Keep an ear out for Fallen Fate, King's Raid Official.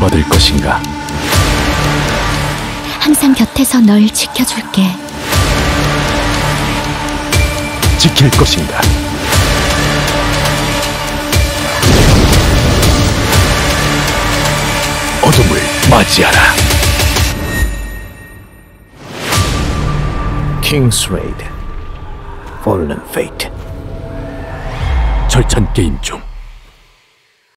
구원받을 것인가? 항상 곁에서 널 지켜줄게. 지킬 것인가? 어둠을 맞이하라. King's Raid Fallen Fate. 절찬 게임 중